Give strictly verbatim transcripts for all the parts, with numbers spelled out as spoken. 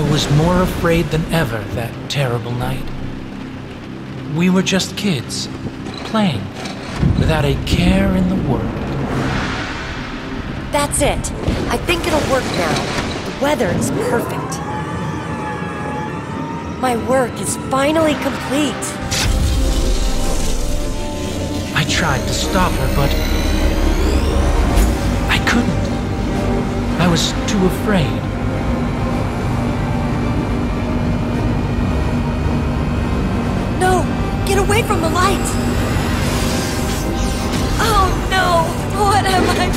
I was more afraid than ever that terrible night. We were just kids, playing, without a care in the world. That's it. I think it'll work now. The weather is perfect. My work is finally complete. I tried to stop her, but I couldn't. I was too afraid. No! Get away from the light! Oh no! What have I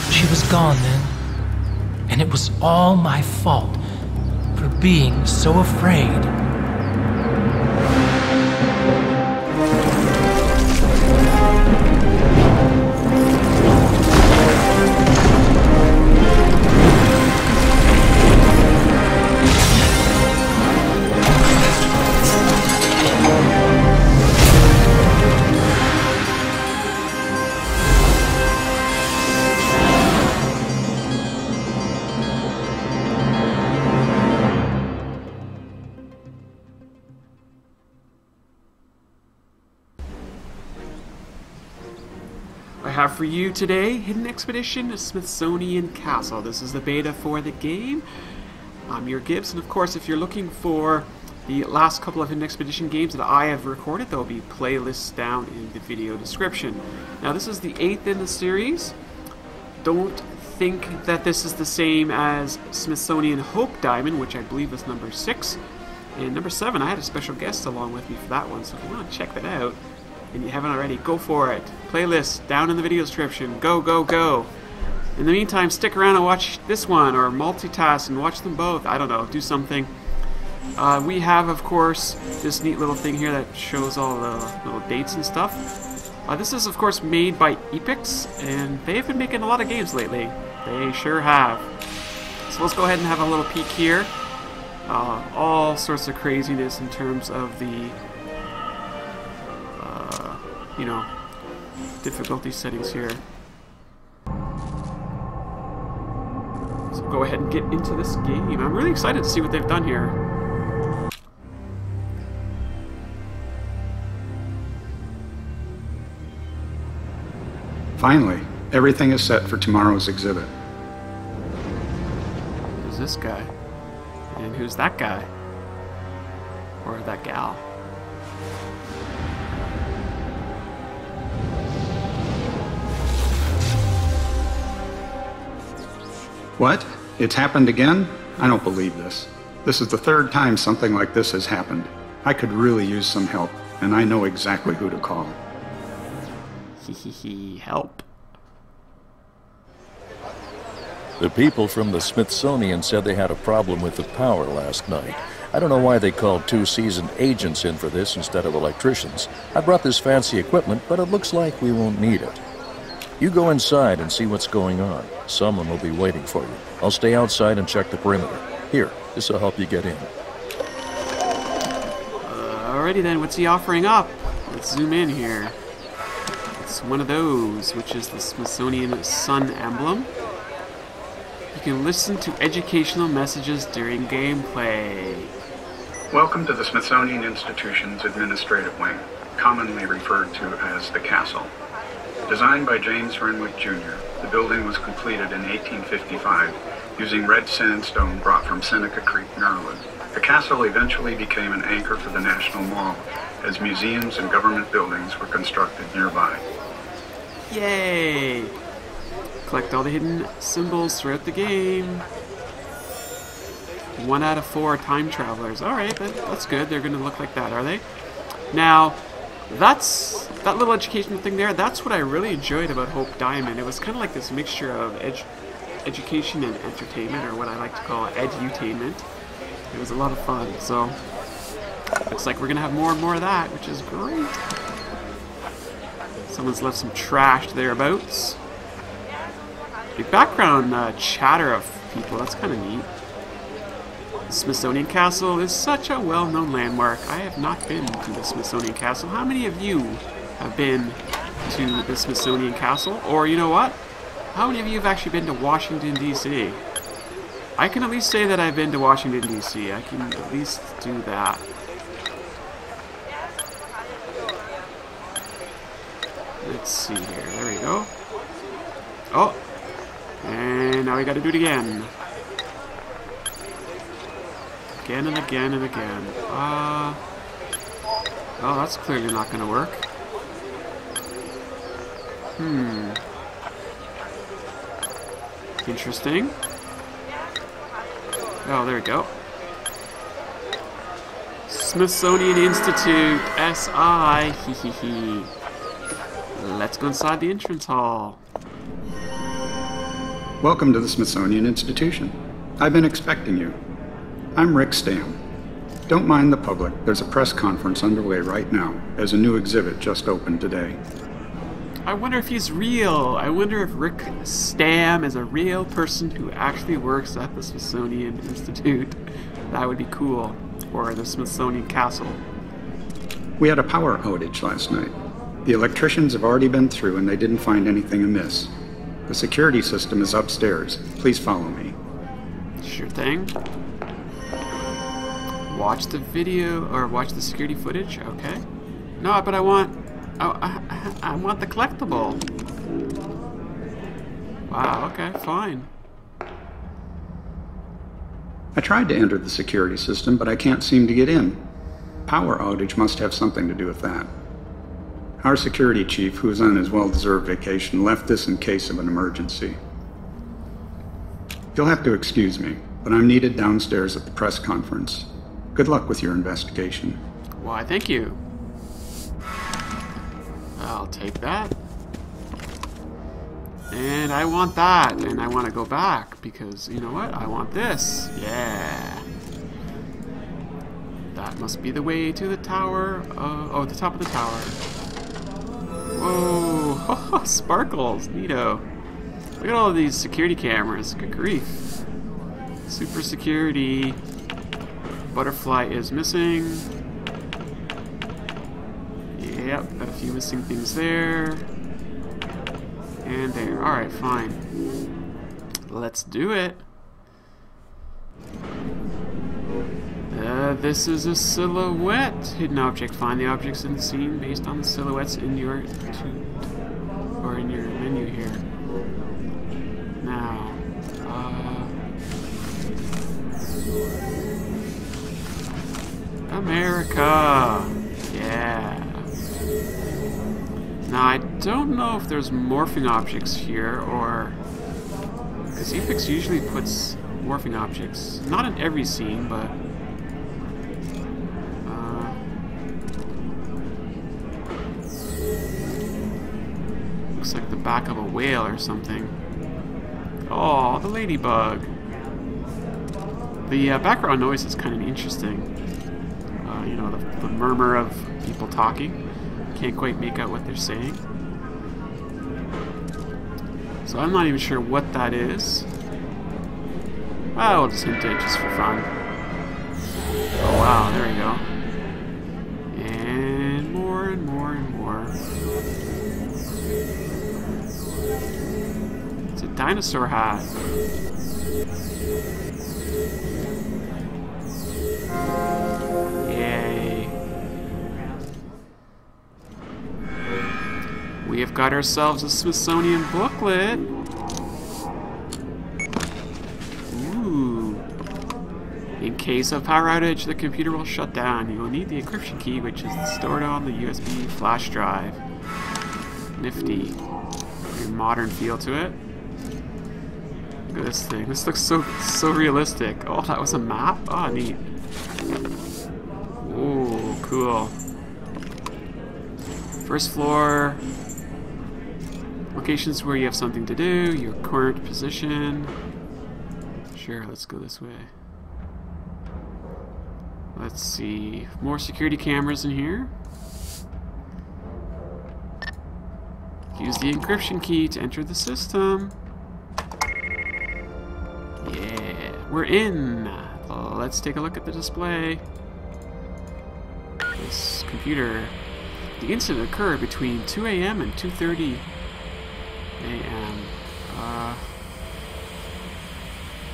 done? She was gone then, and it was all my fault for being so afraid. For you today, Hidden Expedition Smithsonian Castle. This is the beta for the game. I'm your Gibbs, and of course, if you're looking for the last couple of Hidden Expedition games that I have recorded, there'll be playlists down in the video description. Now, this is the eighth in the series. Don't think that this is the same as Smithsonian Hope Diamond, which I believe is number six. And number seven, I had a special guest along with me for that one, so if you want to check that out, and you haven't already, go for it. Playlist down in the video description. Go, go, go. In the meantime, stick around and watch this one, or multitask and watch them both. I don't know, do something. Uh, we have, of course, this neat little thing here that shows all the little dates and stuff. Uh, this is, of course, made by Eipix, and they've been making a lot of games lately. They sure have. So let's go ahead and have a little peek here. Uh, all sorts of craziness in terms of the you know, difficulty settings here. So go ahead and get into this game. I'm really excited to see what they've done here. Finally, everything is set for tomorrow's exhibit. Who's this guy? And who's that guy? Or that gal? What? It's happened again? I don't believe this. This is the third time something like this has happened. I could really use some help, and I know exactly who to call. Hehehe, help. The people from the Smithsonian said they had a problem with the power last night. I don't know why they called two seasoned agents in for this instead of electricians. I brought this fancy equipment, but it looks like we won't need it. You go inside and see what's going on. Someone will be waiting for you. I'll stay outside and check the perimeter. Here, this will help you get in. Uh, alrighty then, what's he offering up? Let's zoom in here. It's one of those, which is the Smithsonian Sun emblem. You can listen to educational messages during gameplay. Welcome to the Smithsonian Institution's administrative wing, commonly referred to as the Castle. Designed by James Renwick Junior, the building was completed in eighteen fifty-five using red sandstone brought from Seneca Creek, Maryland. The castle eventually became an anchor for the National Mall as museums and government buildings were constructed nearby. Yay! Collect all the hidden symbols throughout the game. One out of four time travelers. Alright, that, that's good. They're going to look like that, are they? Now, that's that little educational thing there. That's what I really enjoyed about Hope Diamond. It was kind of like this mixture of edu education and entertainment, or what I like to call edutainment. It was a lot of fun. So looks like we're gonna have more and more of that, which is great. Someone's left some trash thereabouts. The background uh, chatter of people. That's kind of neat. The Smithsonian Castle is such a well-known landmark. I have not been to the Smithsonian Castle. How many of you have been to the Smithsonian Castle? Or you know what? How many of you have actually been to Washington, D C? I can at least say that I've been to Washington, D C. I can at least do that. Let's see here. There we go. Oh! And now we gotta do it again. Again and again and again. Uh, well, that's clearly not gonna work. Hmm. Interesting. Oh, there we go. Smithsonian Institute, S I. Hee hee hee. Let's go inside the entrance hall. Welcome to the Smithsonian Institution. I've been expecting you. I'm Rick Stamm. Don't mind the public. There's a press conference underway right now as a new exhibit just opened today. I wonder if he's real. I wonder if Rick Stamm is a real person who actually works at the Smithsonian Institute. That would be cool. Or the Smithsonian Castle. We had a power outage last night. The electricians have already been through and they didn't find anything amiss. The security system is upstairs. Please follow me. Sure thing. Watch the video or watch the security footage. Okay. No, but I want... Oh, I, I, I want the collectible. Wow, okay, fine. I tried to enter the security system, but I can't seem to get in. Power outage must have something to do with that. Our security chief, who is on his well-deserved vacation, left this in case of an emergency. You'll have to excuse me, but I'm needed downstairs at the press conference. Good luck with your investigation. Why, thank you. I'll take that. And I want that. And I want to go back because, you know what? I want this. Yeah. That must be the way to the tower. Uh, oh, the top of the tower. Whoa. Sparkles. Neato. Look at all of these security cameras. Good grief. Super security. Butterfly is missing. Yep, got a few missing things there. And there. Alright, fine. Let's do it. Uh, this is a silhouette. Hidden object. Find the objects in the scene based on the silhouettes in your to, or in your menu here. Now, uh, America. Yeah. Now, I don't know if there's morphing objects here, or... because Eipix usually puts morphing objects. Not in every scene, but... Uh, looks like the back of a whale or something. Oh, the ladybug. The uh, background noise is kind of interesting. Uh, you know, the, the murmur of people talking. Can't quite make out what they're saying. So I'm not even sure what that is. Well, I'll just hint it just for fun. Oh wow, there we go. And more and more and more. It's a dinosaur hat. We have got ourselves a Smithsonian booklet. Ooh. In case of power outage, the computer will shut down. You will need the encryption key, which is stored on the U S B flash drive. Nifty. Very modern feel to it. Look at this thing. This looks so so realistic. Oh, that was a map? Oh, neat. Ooh, cool. First floor. Locations where you have something to do, your current position. Sure, let's go this way. Let's see. More security cameras in here. Use the encryption key to enter the system. Yeah, we're in. Let's take a look at the display. This computer. The incident occurred between two A M and two thirty A M Uh,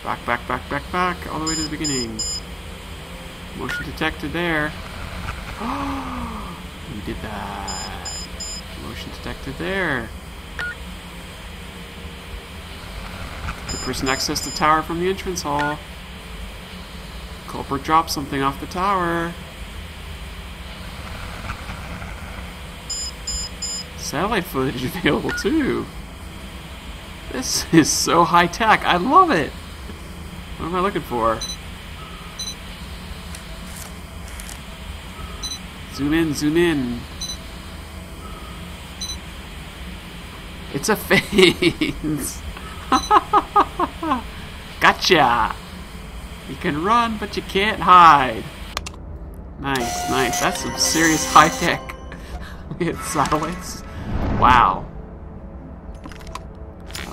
back, back, back, back, back, all the way to the beginning. Motion detected there. Oh, we did that. Motion detected there. The person accessed the tower from the entrance hall. The culprit dropped something off the tower. Satellite footage available too. This is so high tech. I love it. What am I looking for? Zoom in, zoom in. It's a phase. Gotcha. You can run, but you can't hide. Nice, nice. That's some serious high tech. We had satellites. Wow.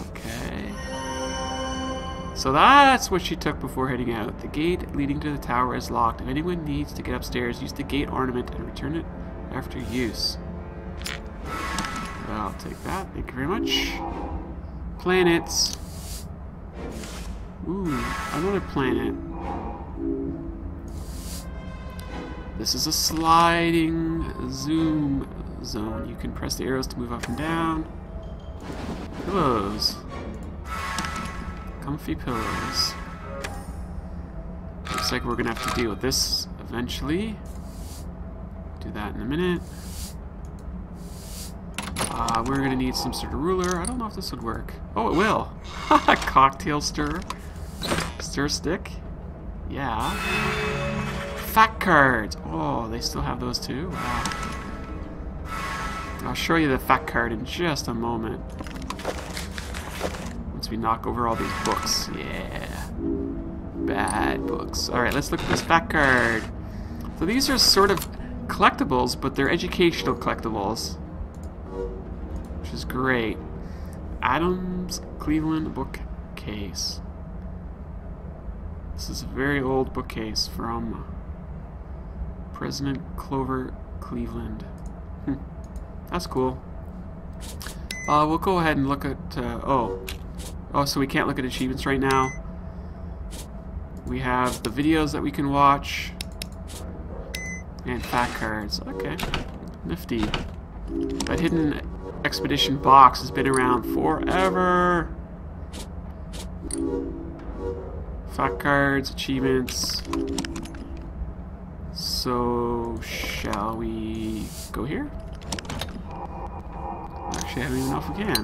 Okay. So that's what she took before heading out. The gate leading to the tower is locked. If anyone needs to get upstairs, use the gate ornament and return it after use. I'll take that. Thank you very much. Planets. Ooh, another planet. This is a sliding zoom zone. You can press the arrows to move up and down. Pillows. Comfy pillows. Looks like we're gonna have to deal with this eventually. Do that in a minute. Uh, we're gonna need some sort of ruler. I don't know if this would work. Oh, it will. Cocktail stir. Stir stick. Yeah. Fact cards. Oh, they still have those too. Wow. I'll show you the fact card in just a moment. Once we knock over all these books. Yeah. Bad books. Alright, let's look at this fact card. So these are sort of collectibles, but they're educational collectibles. Which is great. Adams Cleveland bookcase. This is a very old bookcase from President Clover Cleveland. That's cool. Uh, we'll go ahead and look at... Uh, oh. Oh, so we can't look at achievements right now. We have the videos that we can watch. And fact cards. Okay. Nifty. That Hidden Expedition box has been around forever. Fact cards, achievements. So, shall we go here? Actually, I don't even know if we can.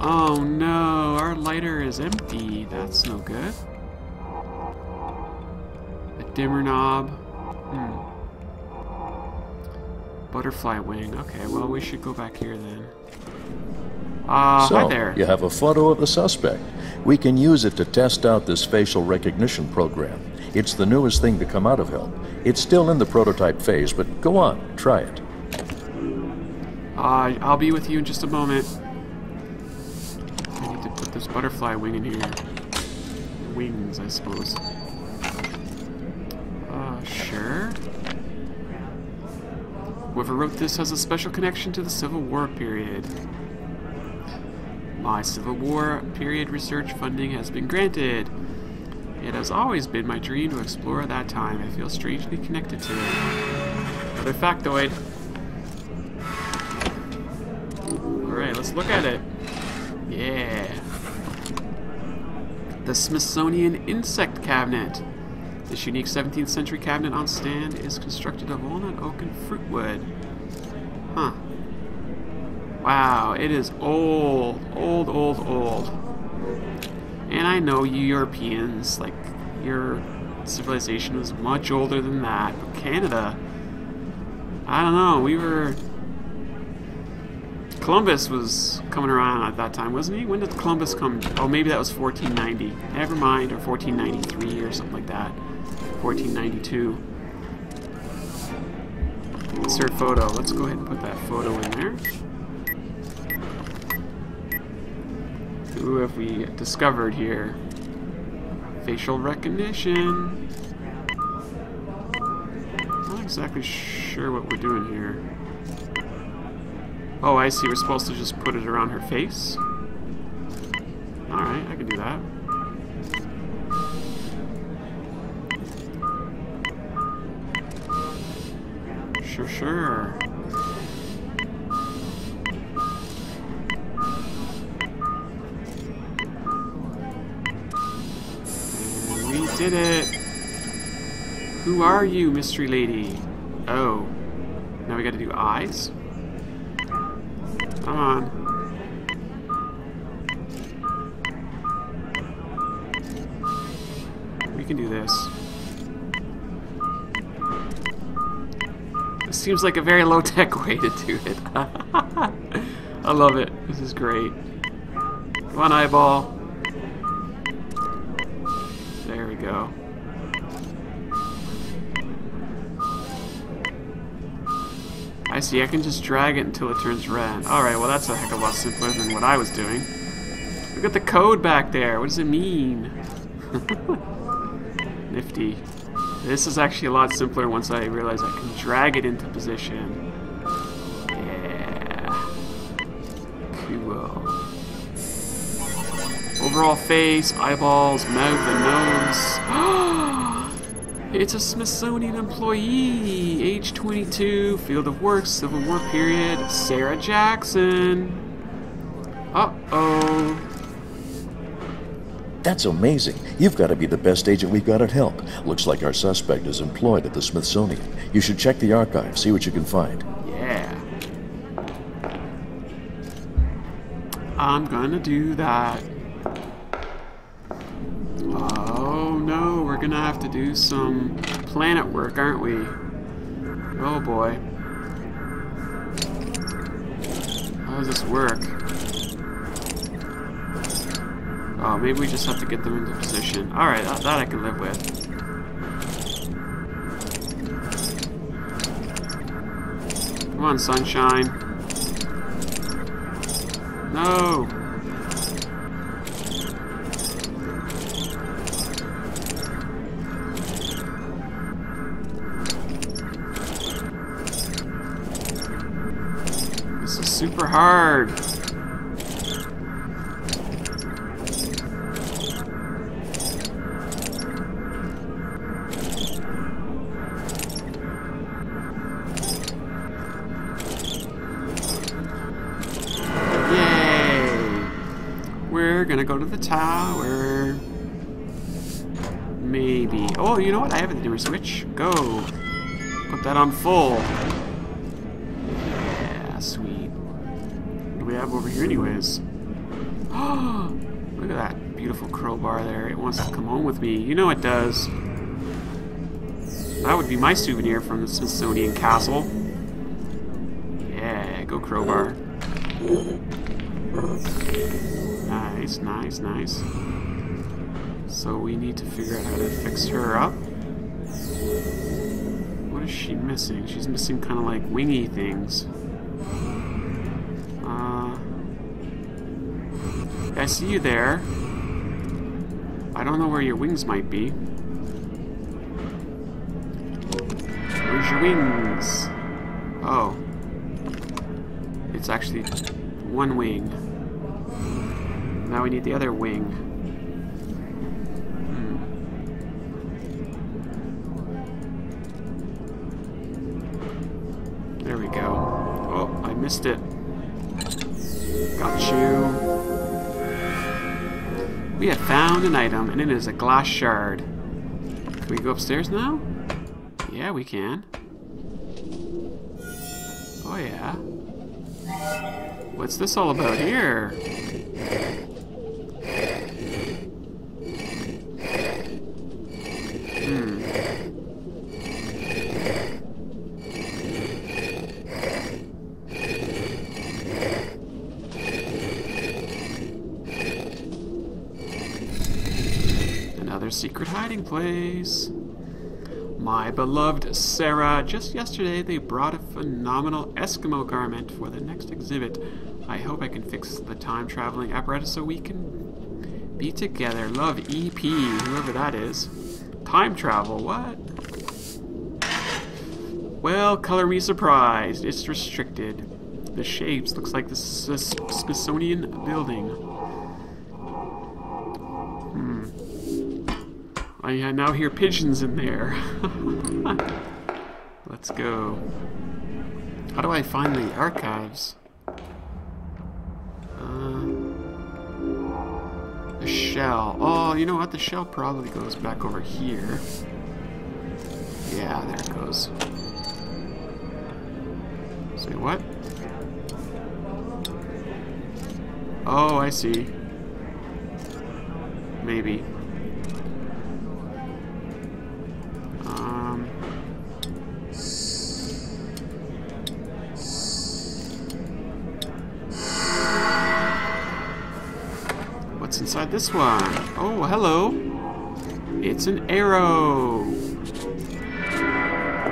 Oh no, our lighter is empty. That's no good. The dimmer knob. Hmm. Butterfly wing. Okay, well, we should go back here then. Uh, so, hi there. You have a photo of the suspect. We can use it to test out this facial recognition program. It's the newest thing to come out of H E L P. It's still in the prototype phase, but go on, try it. Uh, I'll be with you in just a moment. I need to put this butterfly wing in here. Wings, I suppose. Uh, sure. Whoever wrote this has a special connection to the Civil War period. My Civil War period research funding has been granted. It has always been my dream to explore that time. I feel strangely connected to it. Another factoid. Alright, let's look at it. Yeah. The Smithsonian Insect Cabinet. This unique seventeenth century cabinet on stand is constructed of walnut, oak, and fruit wood. Huh. Wow, it is old, old, old, old. And I know you Europeans, like, your civilization was much older than that. But Canada, I don't know, we were... Columbus was coming around at that time, wasn't he? When did Columbus come? Oh, maybe that was fourteen ninety. Never mind, or fourteen ninety-three or something like that. fourteen ninety-two. Insert photo. Let's go ahead and put that photo in there. Who have we discovered here? Facial recognition. Not exactly sure what we're doing here. Oh, I see. We're supposed to just put it around her face. Alright, I can do that. Sure, sure. And we did it! Who are you, mystery lady? Oh. Now we gotta do eyes? Come on. We can do this. This seems like a very low-tech way to do it. I love it. This is great. One eyeball. There we go. I see. I can just drag it until it turns red. Alright, well that's a heck of a lot simpler than what I was doing. Look at the code back there. What does it mean? Nifty. This is actually a lot simpler once I realize I can drag it into position. Yeah. Cool. Overall face, eyeballs, mouth, and nose. It's a Smithsonian employee! Age twenty-two, field of work, Civil War period, Sarah Jackson! Uh-oh. That's amazing. You've got to be the best agent we've got at H E L P. Looks like our suspect is employed at the Smithsonian. You should check the archive, see what you can find. Yeah. I'm gonna do that. Oh no, we're gonna have to do some planet work, aren't we? Oh boy. How does this work? Oh, maybe we just have to get them into position. Alright, that, that I can live with. Come on, sunshine. No! This is super hard. Go to the tower. Maybe. Oh, you know what? I have a dimmer switch. Go. Put that on full. Yeah, sweet. What do we have over here anyways? Oh, look at that beautiful crowbar there. It wants to come home with me. You know it does. That would be my souvenir from the Smithsonian Castle. Yeah, go crowbar. Nice, nice, nice. So we need to figure out how to fix her up. What is she missing? She's missing kind of like wingy things. Uh, I see you there. I don't know where your wings might be. Where's your wings? Oh. It's actually one wing. Now we need the other wing. Hmm. There we go. Oh, I missed it. Got you. We have found an item, and it is a glass shard. Can we go upstairs now? Yeah, we can. Oh, yeah. What's this all about here? Secret hiding place. My beloved Sarah, just yesterday they brought a phenomenal Eskimo garment for the next exhibit. I hope I can fix the time traveling apparatus so we can be together. Love, E P, whoever that is. Time travel, what? Well, color me surprised. It's restricted. the shapes. Looks like the Smithsonian building. Hmm. I uh, now hear pigeons in there. Let's go. How do I find the archives? Uh, the shell. Oh, you know what? The shell probably goes back over here. Yeah, there it goes. Say what? Oh, I see. Maybe. Um. What's inside this one? Oh, hello. It's an arrow. We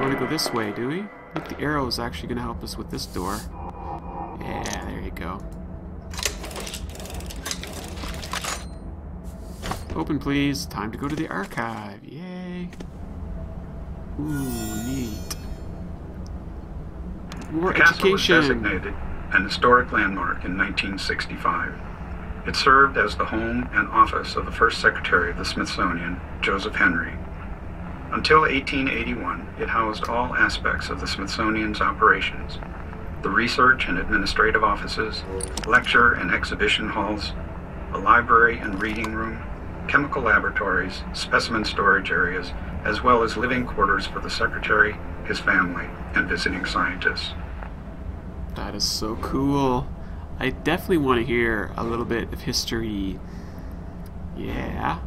want to go this way, do we? I think the arrow is actually going to help us with this door. Yeah, there you go. Open, please. Time to go to the archive. Yay. Ooh, neat. More education. The castle was designated an historic landmark in nineteen sixty-five. It served as the home and office of the first secretary of the Smithsonian, Joseph Henry. Until eighteen eighty-one, it housed all aspects of the Smithsonian's operations, the research and administrative offices, lecture and exhibition halls, a library and reading room, chemical laboratories, specimen storage areas, as well as living quarters for the secretary, his family, and visiting scientists. That is so cool. I definitely want to hear a little bit of history. Yeah.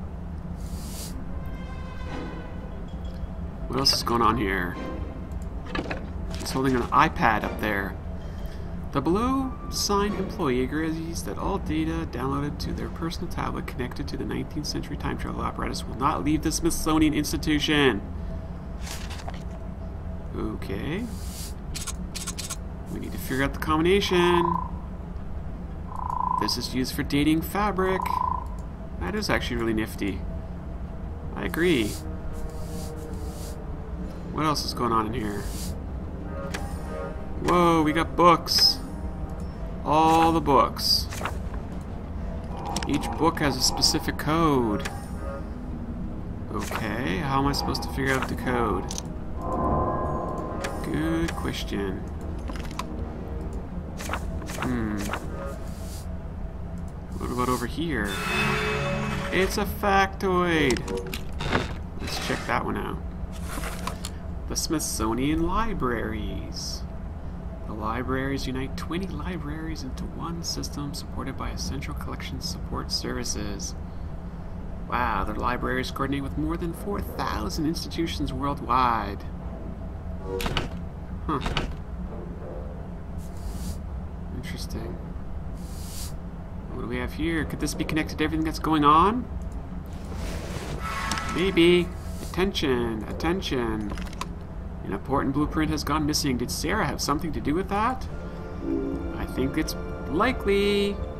What else is going on here? He's holding an iPad up there. The below sign employee agrees that all data downloaded to their personal tablet connected to the nineteenth century time travel apparatus will not leave the Smithsonian Institution. Okay. We need to figure out the combination. This is used for dating fabric. That is actually really nifty. I agree. What else is going on in here? Whoa, we got books. All the books. Each book has a specific code. Okay, how am I supposed to figure out the code? Good question. Hmm. What about over here? It's a factoid. Let's check that one out. The Smithsonian Libraries. The libraries unite twenty libraries into one system supported by a central collection support services. Wow, their libraries coordinate with more than four thousand institutions worldwide. Huh. Interesting. What do we have here? Could this be connected to everything that's going on? Maybe. Attention, attention. An important blueprint has gone missing. Did Sarah have something to do with that? I think it's likely.